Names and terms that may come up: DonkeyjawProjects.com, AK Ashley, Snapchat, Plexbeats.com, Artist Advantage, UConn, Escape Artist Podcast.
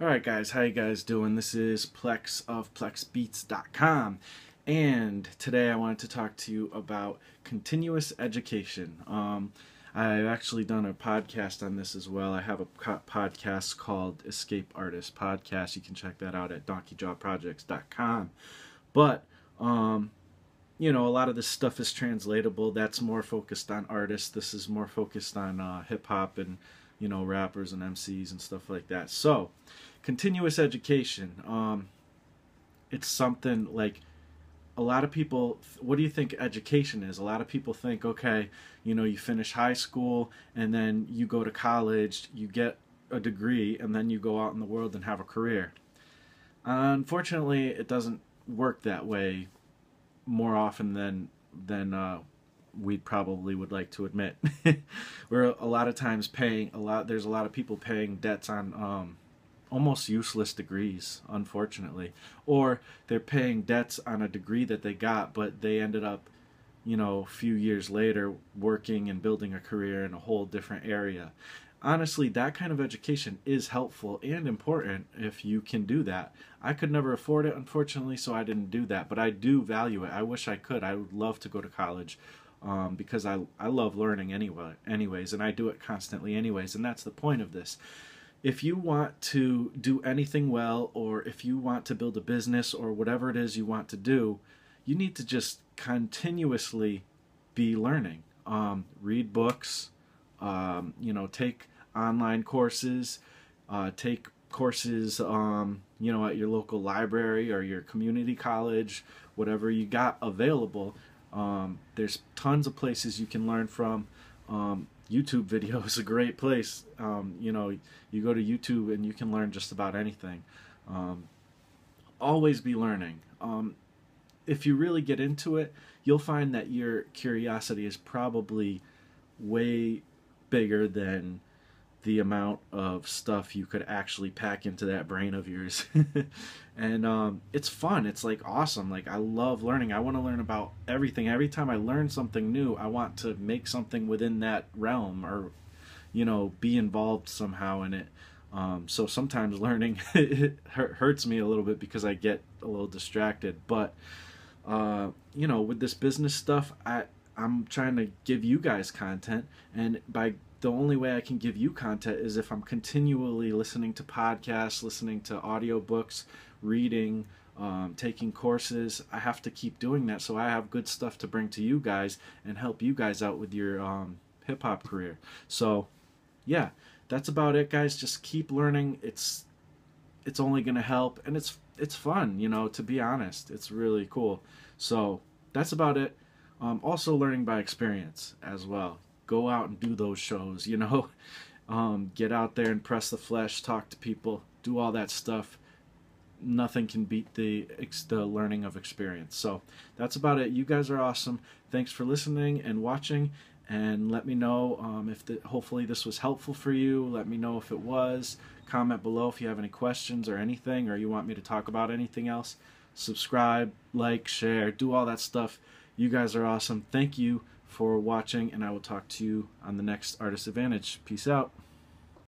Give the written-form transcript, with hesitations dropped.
Alright guys, how you guys doing? This is Plex of Plexbeats.com, and today I wanted to talk to you about continuous education. I've actually done a podcast on this as well. I have a podcast called Escape Artist Podcast. You can check that out at DonkeyjawProjects.com. But, you know, a lot of this stuff is translatable. That's more focused on artists. This is more focused on hip-hop and, you know, rappers and MCs and stuff like that. So, continuous education. It's something like a lot of people, what do you think education is? A lot of people think, okay, you know, you finish high school and then you go to college, you get a degree, and then you go out in the world and have a career. Unfortunately, it doesn't work that way more often than we probably would like to admit. We're a lot of times paying a lot. There's a lot of people paying debts on almost useless degrees, unfortunately, or they're paying debts on a degree that they got, but they ended up, you know, a few years later working and building a career in a whole different area. Honestly, that kind of education is helpful and important if you can do that. I could never afford it, unfortunately, so I didn't do that, but I do value it. I wish I could. I would love to go to college because I love learning anyways, and I do it constantly anyways, and that's the point of this. If you want to do anything well, or if you want to build a business or whatever it is you want to do, you need to just continuously be learning. Read books, you know, take online courses, take courses, you know, at your local library or your community college, whatever you got available. There's tons of places you can learn from. YouTube video is a great place. You know, you go to YouTube and you can learn just about anything. Always be learning. If you really get into it, you'll find that your curiosity is probably way bigger than the amount of stuff you could actually pack into that brain of yours. And it's fun. It's like awesome. Like, I love learning. I want to learn about everything. Every time I learn something new, I want to make something within that realm, or, you know, be involved somehow in it. So sometimes learning it hurts me a little bit because I get a little distracted. But, you know, with this business stuff, I'm trying to give you guys content, and the only way I can give you content is if I'm continually listening to podcasts, listening to audiobooks, reading, taking courses. I have to keep doing that so I have good stuff to bring to you guys and help you guys out with your hip-hop career. So, yeah, that's about it, guys. Just keep learning. It's only going to help, and it's fun, you know, to be honest. It's really cool. So that's about it. Also learning by experience as well. Go out and do those shows, you know, get out there and press the flesh, talk to people, do all that stuff. Nothing can beat the learning of experience. So that's about it. You guys are awesome. Thanks for listening and watching, and let me know if hopefully this was helpful for you. Let me know if it was. Comment below if you have any questions or anything, or you want me to talk about anything else. Subscribe, like, share, do all that stuff. You guys are awesome. Thank you for watching, and I will talk to you on the next Artist Advantage. Peace out.